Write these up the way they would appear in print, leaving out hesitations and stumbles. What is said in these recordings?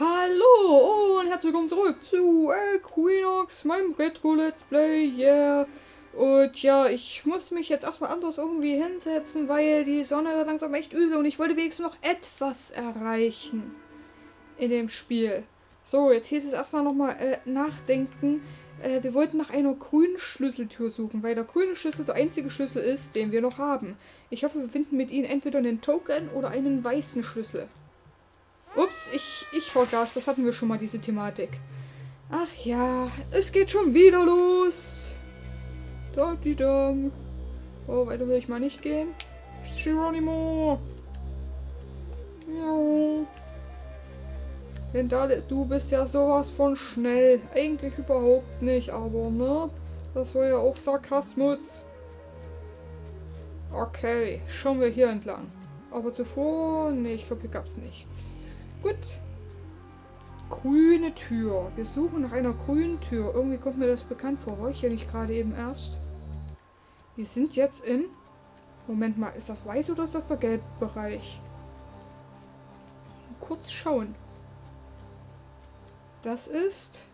Hallo und herzlich willkommen zurück zu Equinox, meinem Retro Let's Play, yeah. Und ja, ich muss mich jetzt erstmal anders irgendwie hinsetzen, weil die Sonne wird langsam echt übel und ich wollte wenigstens noch etwas erreichen in dem Spiel. So, jetzt hieß es erstmal nochmal nachdenken. Wir wollten nach einer grünen Schlüsseltür suchen, weil der grüne Schlüssel der einzige Schlüssel ist, den wir noch haben. Ich hoffe, wir finden mit ihnen entweder einen Token oder einen weißen Schlüssel. Ups, ich vergaß, das hatten wir schon mal, diese Thematik. Ach ja, es geht schon wieder los. Da, die da. Oh, weiter will ich mal nicht gehen. Geronimo. Ja. Glendaal, du bist ja sowas von schnell. Eigentlich überhaupt nicht, aber ne? Das war ja auch Sarkasmus. Okay, schauen wir hier entlang. Aber zuvor, ne, ich glaube, hier gab es nichts. Gut. Grüne Tür. Wir suchen nach einer grünen Tür. Irgendwie kommt mir das bekannt vor. War ich hier nicht gerade eben erst? Wir sind jetzt im... Moment mal, ist das weiß oder ist das der gelbe Bereich? Kurz schauen. Das ist...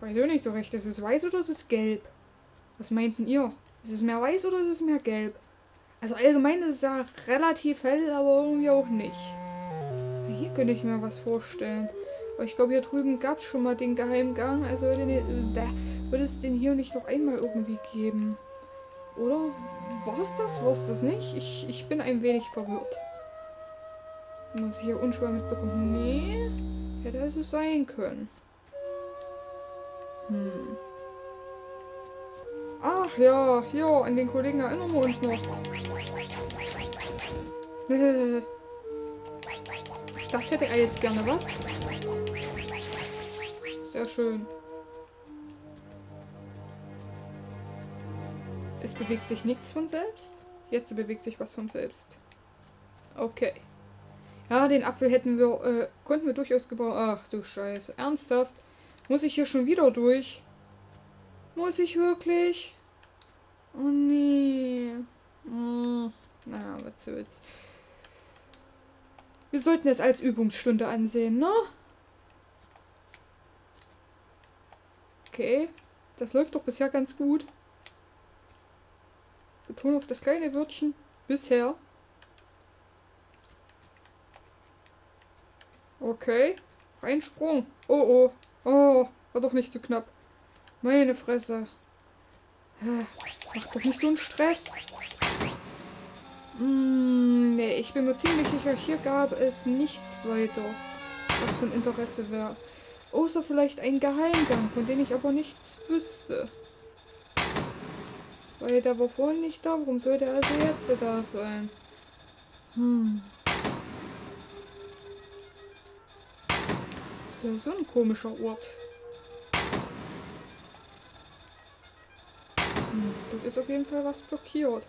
weiß ich nicht so recht. Ist es weiß oder ist es gelb? Was meinten ihr? Ist es mehr weiß oder ist es mehr gelb? Also allgemein ist es ja relativ hell, aber irgendwie auch nicht. Hier könnte ich mir was vorstellen. Aber ich glaube, hier drüben gab es schon mal den Geheimgang. Also würde es den hier nicht noch einmal irgendwie geben. Oder? War es das? War es das nicht? Ich bin ein wenig verwirrt. Muss ich hier unschwer mitbekommen. Nee. Hätte also sein können. Ach ja, hier, an den Kollegen erinnern wir uns noch. Das hätte er jetzt gerne, was? Sehr schön. Es bewegt sich nichts von selbst. Jetzt bewegt sich was von selbst. Okay. Ja, den Apfel hätten wir, konnten wir durchaus gebrauchen. Ach du Scheiße. Ernsthaft? Muss ich hier schon wieder durch? Muss ich wirklich? Oh nee. Na, was soll's. Wir sollten es als Übungsstunde ansehen, ne? Okay. Das läuft doch bisher ganz gut. Betonung auf das kleine Wörtchen. Bisher. Okay. Einsprung. Oh, oh. Oh, war doch nicht so knapp. Meine Fresse. Macht doch nicht so einen Stress. Nee, ich bin mir ziemlich sicher, hier gab es nichts weiter, was von Interesse wäre. Außer vielleicht ein Geheimgang, von dem ich aber nichts wüsste. Weil der war vorhin nicht da, warum sollte er also jetzt da sein? Das ist ja so ein komischer Ort. Dort ist auf jeden Fall was blockiert.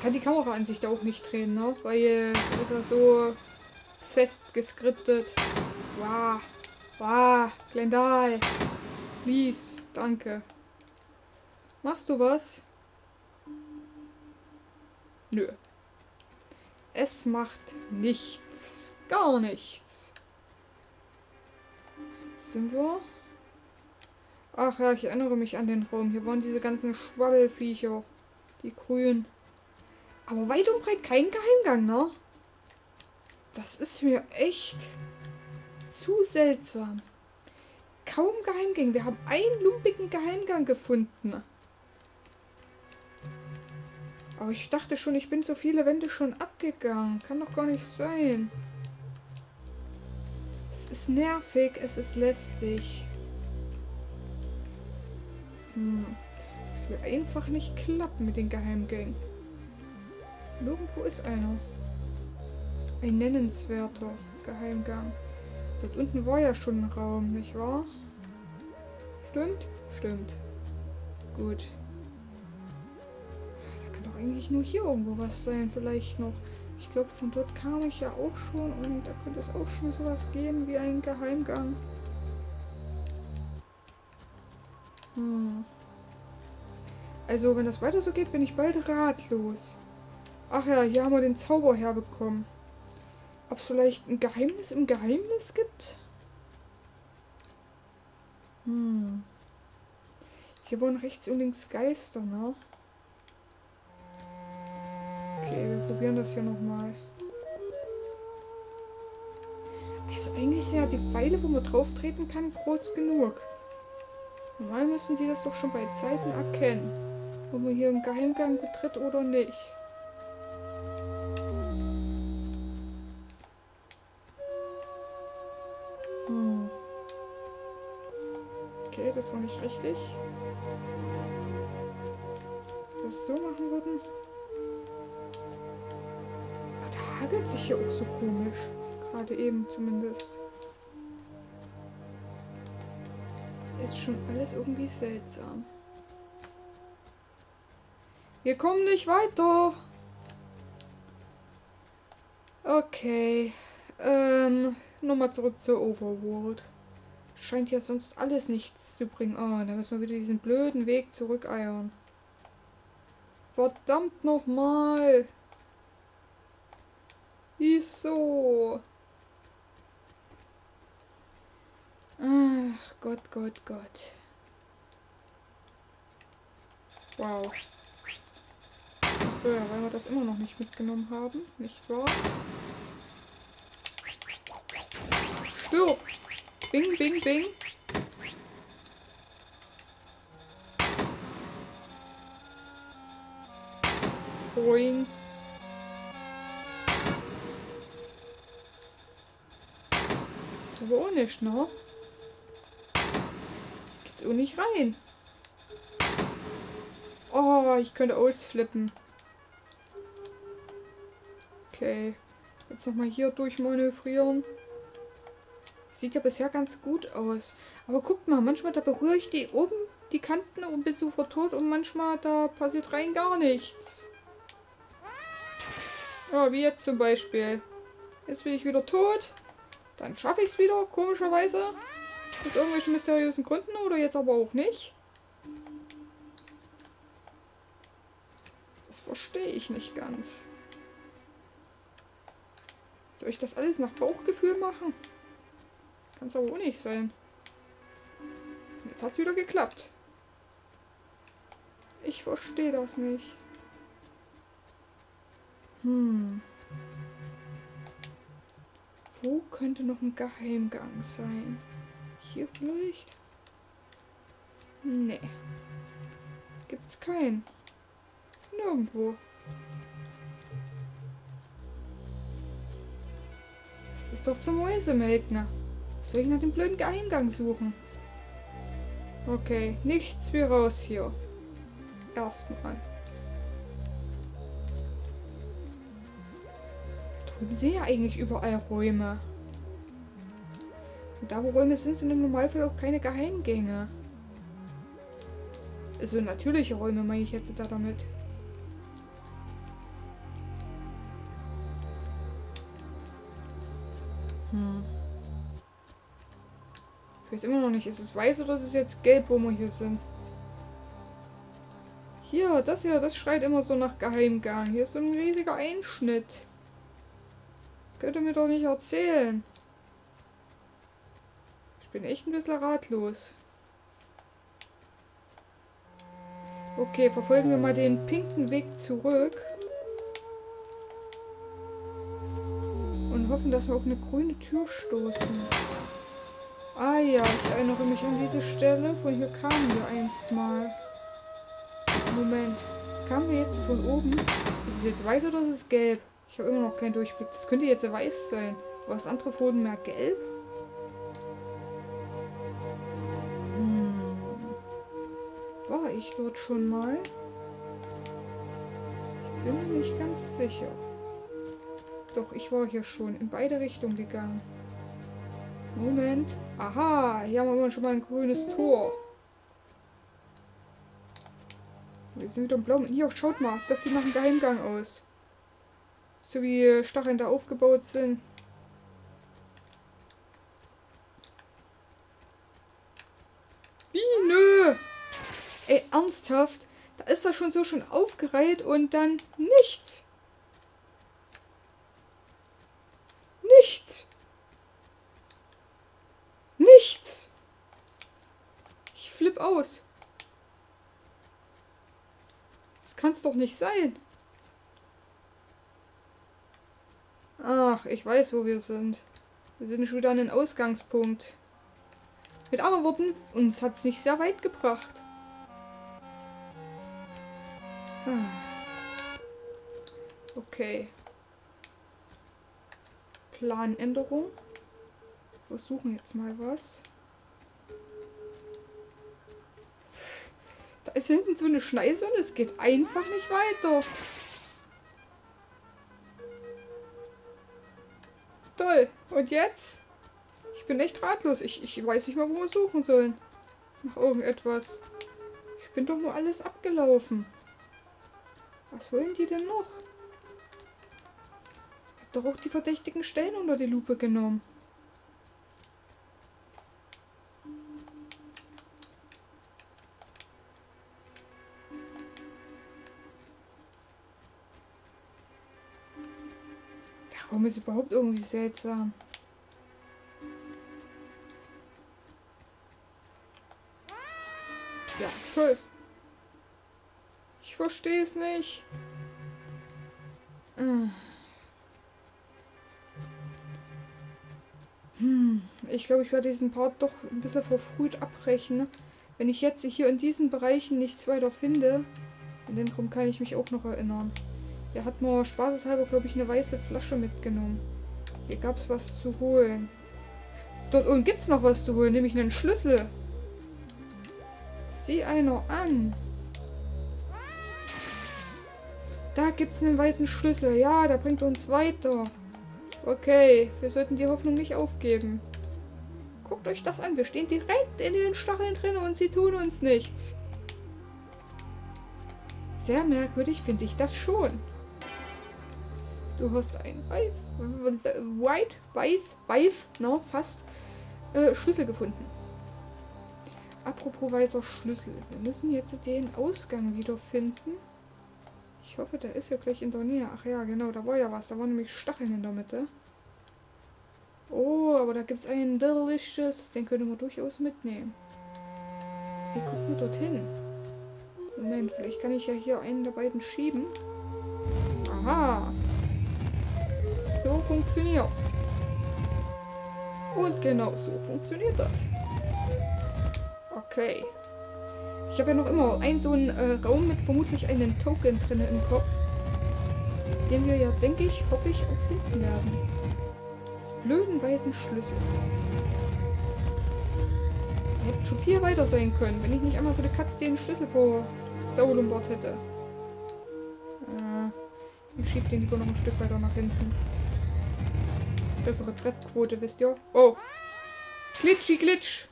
Kann die Kamera an sich da auch nicht drehen, ne? Weil das ist ja so fest geskriptet. Wow. Wow. Glendaal. Please. Danke. Machst du was? Nö. Es macht nichts. Gar nichts. Jetzt sind wir? Ach ja, ich erinnere mich an den Raum. Hier waren diese ganzen Schwabbelviecher. Die grünen. Aber weit und breit kein Geheimgang, ne? Das ist mir echt zu seltsam. Kaum Geheimgänge. Wir haben einen lumpigen Geheimgang gefunden. Aber ich dachte schon, ich bin so viele Wände schon abgegangen. Kann doch gar nicht sein. Es ist nervig, es ist lästig. Es will einfach nicht klappen mit den Geheimgängen. Irgendwo ist einer. Ein nennenswerter Geheimgang. Dort unten war ja schon ein Raum, nicht wahr? Stimmt? Stimmt. Gut. Da kann doch eigentlich nur hier irgendwo was sein, vielleicht noch. Ich glaube, von dort kam ich ja auch schon und da könnte es auch schon sowas geben wie einen Geheimgang. Also, wenn das weiter so geht, bin ich bald ratlos. Ach ja, hier haben wir den Zauber herbekommen. Ob es vielleicht ein Geheimnis im Geheimnis gibt? Hm. Hier wohnen rechts und links Geister, ne? Okay, wir probieren das hier nochmal. Also eigentlich sind ja die Pfeile, wo man drauf treten kann, groß genug. Normal müssen die das doch schon bei Zeiten erkennen. Ob man hier einen Geheimgang betritt oder nicht. Hm. Okay, das war nicht richtig. Das so machen würden. Ach, da hagelt sich hier auch so komisch. Gerade eben zumindest. Ist schon alles irgendwie seltsam. Wir kommen nicht weiter. Okay. Nochmal zurück zur Overworld. Scheint ja sonst alles nichts zu bringen. Oh, dann müssen wir wieder diesen blöden Weg zurückeiern. Verdammt nochmal. Wieso? Ach, Gott, Gott, Gott. Wow. So, ja, weil wir das immer noch nicht mitgenommen haben, nicht wahr? Stirb! Bing, bing, bing. Boing. Das ist aber auch nicht, ne? Geht's auch nicht rein. Oh, ich könnte ausflippen. Okay. Jetzt nochmal hier durchmanövrieren. Sieht ja bisher ganz gut aus. Aber guckt mal, manchmal da berühre ich die oben, die Kanten und bin sofort tot und manchmal da passiert rein gar nichts. Oh, wie jetzt zum Beispiel. Jetzt bin ich wieder tot. Dann schaffe ich es wieder, komischerweise. Aus irgendwelchen mysteriösen Gründen oder jetzt aber auch nicht. Das verstehe ich nicht ganz. Soll ich das alles nach Bauchgefühl machen? Kann es aber auch nicht sein. Jetzt hat es wieder geklappt. Ich verstehe das nicht. Hm. Wo könnte noch ein Geheimgang sein? Hier vielleicht? Nee. Gibt's keinen. Nirgendwo. Das ist doch zum Mäusemelken. Soll ich nach dem blöden Geheimgang suchen? Okay, nichts wie raus hier. Erstmal. Da drüben sind ja eigentlich überall Räume. Und da wo Räume sind, sind im Normalfall auch keine Geheimgänge. Also natürliche Räume meine ich jetzt da damit. Hm. Ich weiß immer noch nicht, ist es weiß oder ist es jetzt gelb, wo wir hier sind? Hier, das schreit immer so nach Geheimgang. Hier ist so ein riesiger Einschnitt. Könnt ihr mir doch nicht erzählen. Ich bin echt ein bisschen ratlos. Okay, verfolgen wir mal den pinken Weg zurück. Und hoffen, dass wir auf eine grüne Tür stoßen. Ah ja, ich erinnere mich an diese Stelle. Von hier kamen wir einst mal. Moment. Kamen wir jetzt von oben? Ist es jetzt weiß oder ist es gelb? Ich habe immer noch keinen Durchblick. Das könnte jetzt weiß sein. Aber das andere Foden mehr gelb? Hm. War ich dort schon mal? Ich bin mir nicht ganz sicher. Doch, ich war hier schon. In beide Richtungen gegangen. Moment. Aha, hier haben wir schon mal ein grünes Tor. Wir sind wieder im Blauen. Hier, schaut mal, das sieht nach einem Geheimgang aus. So wie Stacheln da aufgebaut sind. Wie, nö! Ey, ernsthaft? Da ist das schon so schon aufgereiht und dann nichts. Typ aus? Das kann's doch nicht sein. Ach, ich weiß, wo wir sind. Wir sind schon wieder an den Ausgangspunkt. Mit anderen Worten, uns hat's nicht sehr weit gebracht. Okay. Planänderung. Versuchen jetzt mal was. Da ist hinten so eine Schneise und es geht einfach nicht weiter. Toll. Und jetzt? Ich bin echt ratlos. Ich weiß nicht mal, wo wir suchen sollen. Nach irgendetwas. Ich bin doch nur alles abgelaufen. Was wollen die denn noch? Ich hab doch auch die verdächtigen Stellen unter die Lupe genommen. Der Raum ist überhaupt irgendwie seltsam. Ja, toll. Ich verstehe es nicht. Ich glaube, ich werde diesen Part doch ein bisschen verfrüht abbrechen. Wenn ich jetzt hier in diesen Bereichen nichts weiter finde, in dem Raum kann ich mich auch noch erinnern. Er hat nur spaßeshalber, glaube ich, eine weiße Flasche mitgenommen. Hier gab es was zu holen. Dort unten gibt es noch was zu holen, nämlich einen Schlüssel. Sieh einer an. Da gibt es einen weißen Schlüssel. Ja, der bringt uns weiter. Okay, wir sollten die Hoffnung nicht aufgeben. Guckt euch das an. Wir stehen direkt in den Stacheln drin und sie tun uns nichts. Sehr merkwürdig finde ich das schon. Du hast einen Schlüssel gefunden. Apropos weißer Schlüssel. Wir müssen jetzt den Ausgang wiederfinden. Ich hoffe, der ist ja gleich in der Nähe. Ach ja, genau, da war ja was. Da waren nämlich Stacheln in der Mitte. Oh, aber da gibt es einen Delicious. Den können wir durchaus mitnehmen. Wie gucken wir dorthin? Moment, vielleicht kann ich ja hier einen der beiden schieben. Aha. So funktioniert's. Und genau so funktioniert das. Okay. Ich habe ja noch immer einen so einen Raum mit vermutlich einem Token drin im Kopf. Den wir ja, denke ich, hoffe ich, auch finden werden. Das blöden weißen Schlüssel. Wir hätten schon viel weiter sein können, wenn ich nicht einmal für die Katze den Schlüssel vor Saulumbord hätte. Ich schiebe den lieber noch ein Stück weiter nach hinten. Bessere Treffquote, wisst ihr? Oh! Glitschi, glitsch!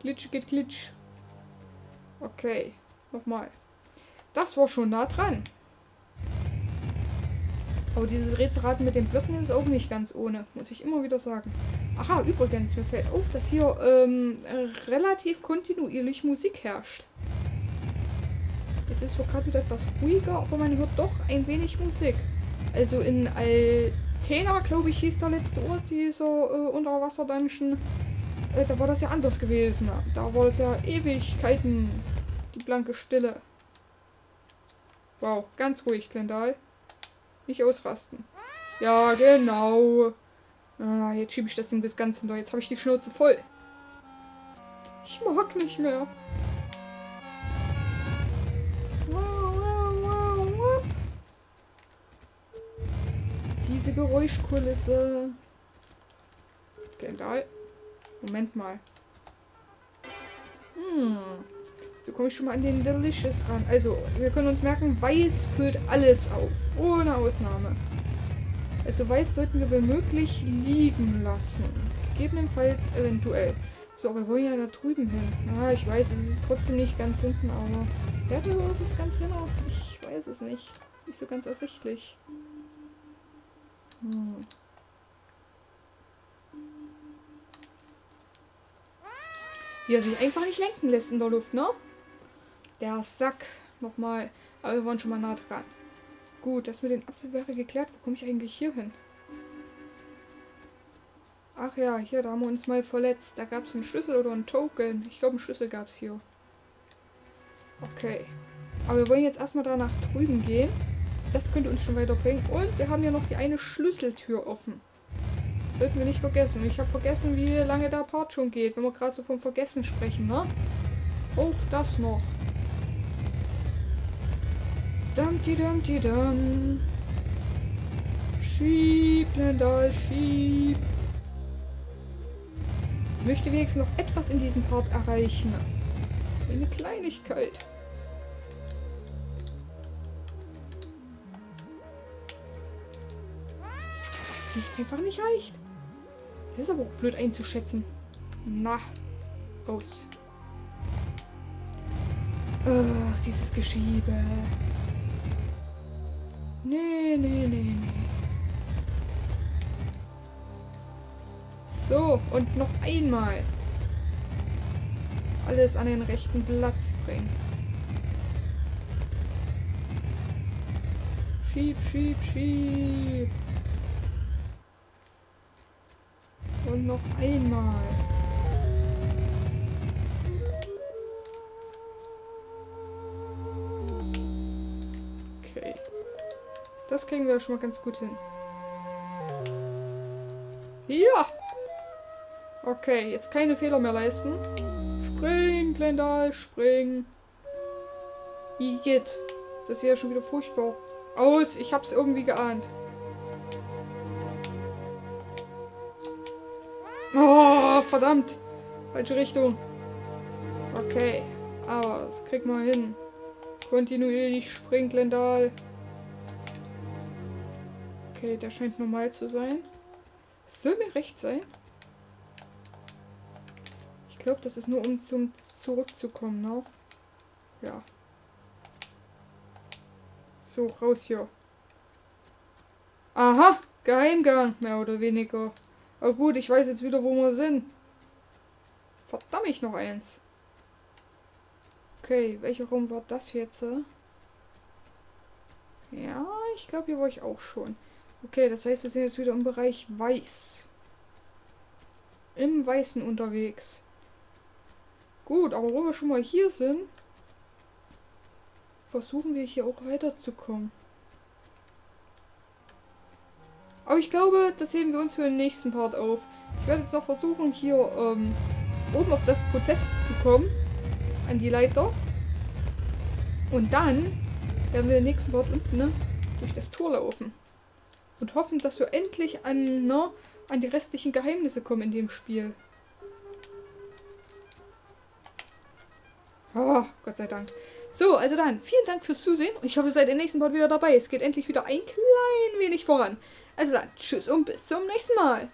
Glitschi geht glitsch. Okay, nochmal. Das war schon nah dran. Aber dieses Rätselraten mit den Blöcken ist auch nicht ganz ohne, muss ich immer wieder sagen. Aha, übrigens, mir fällt auf, dass hier relativ kontinuierlich Musik herrscht. Jetzt ist wohl gerade wieder etwas ruhiger, aber man hört doch ein wenig Musik. Also in Altena, glaube ich, hieß der letzte Ort dieser Unterwasser-Dungeon. Da war das ja anders gewesen. Da war das ja Ewigkeiten. Die blanke Stille. Wow, ganz ruhig, Glendaal. Nicht ausrasten. Ja, genau. Ah, jetzt schiebe ich das Ding bis ganz hinter. Jetzt habe ich die Schnauze voll. Ich mag nicht mehr. Diese Geräuschkulisse. Glendaal. Moment mal. So komme ich schon mal an den Delicious ran. Also, wir können uns merken, Weiß füllt alles auf. Ohne Ausnahme. Also Weiß sollten wir womöglich liegen lassen. Gegebenenfalls eventuell. So, aber wir wollen ja da drüben hin. Ja, ich weiß, es ist trotzdem nicht ganz hinten, aber... Ja, da oben ist ganz hin auch. Ich weiß es nicht. Nicht so ganz ersichtlich. Wie er sich einfach nicht lenken lässt in der Luft, ne? Der Sack. Nochmal. Aber wir waren schon mal nah dran. Gut, das mit den Apfel wäre geklärt. Wo komme ich eigentlich hier hin? Ach ja, hier, da haben wir uns mal verletzt. Da gab es einen Schlüssel oder einen Token. Ich glaube, einen Schlüssel gab es hier. Okay. Aber wir wollen jetzt erstmal da nach drüben gehen. Das könnte uns schon weiterbringen. Und wir haben ja noch die eine Schlüsseltür offen. Das sollten wir nicht vergessen. Ich habe vergessen, wie lange der Part schon geht, wenn wir gerade so vom Vergessen sprechen, ne? Auch das noch. Dum-di-dum-di-dum. Schieb, Glendaal, schieb. Ich möchte wenigstens noch etwas in diesem Part erreichen. Eine Kleinigkeit. Die ist einfach nicht leicht. Das ist aber auch blöd einzuschätzen. Na, raus. Ach, dieses Geschiebe. Nee, nee, nee, nee. So, und noch einmal. Alles an den rechten Platz bringen. Schieb, schieb, schieb. Und noch einmal. Okay. Das kriegen wir schon mal ganz gut hin. Ja! Okay, jetzt keine Fehler mehr leisten. Spring, Glendaal, spring. Igitt. Das ist ja schon wieder furchtbar. Aus, ich hab's irgendwie geahnt. Oh, verdammt. Falsche Richtung. Okay. Aber das kriegt man hin. Kontinuierlich springt Glendaal. Okay, der scheint normal zu sein. Das soll mir recht sein. Ich glaube, das ist nur um zum zurückzukommen, ne? Ja. So, raus hier. Aha! Geheimgang, mehr oder weniger. Aber gut, ich weiß jetzt wieder, wo wir sind. Verdammt, ich noch eins. Okay, welcher Raum war das jetzt? Ja, ich glaube, hier war ich auch schon. Okay, das heißt, wir sind jetzt wieder im Bereich Weiß. Im Weißen unterwegs. Gut, aber wo wir schon mal hier sind, versuchen wir hier auch weiterzukommen. Aber ich glaube, das heben wir uns für den nächsten Part auf. Ich werde jetzt noch versuchen, hier oben auf das Podest zu kommen. An die Leiter. Und dann werden wir den nächsten Part unten, ne, durch das Tor laufen. Und hoffen, dass wir endlich an, ne, an die restlichen Geheimnisse kommen in dem Spiel. Oh, Gott sei Dank. So, also dann, vielen Dank fürs Zusehen. Und ich hoffe, ihr seid im nächsten Part wieder dabei. Es geht endlich wieder ein klein wenig voran. Also dann, tschüss und bis zum nächsten Mal.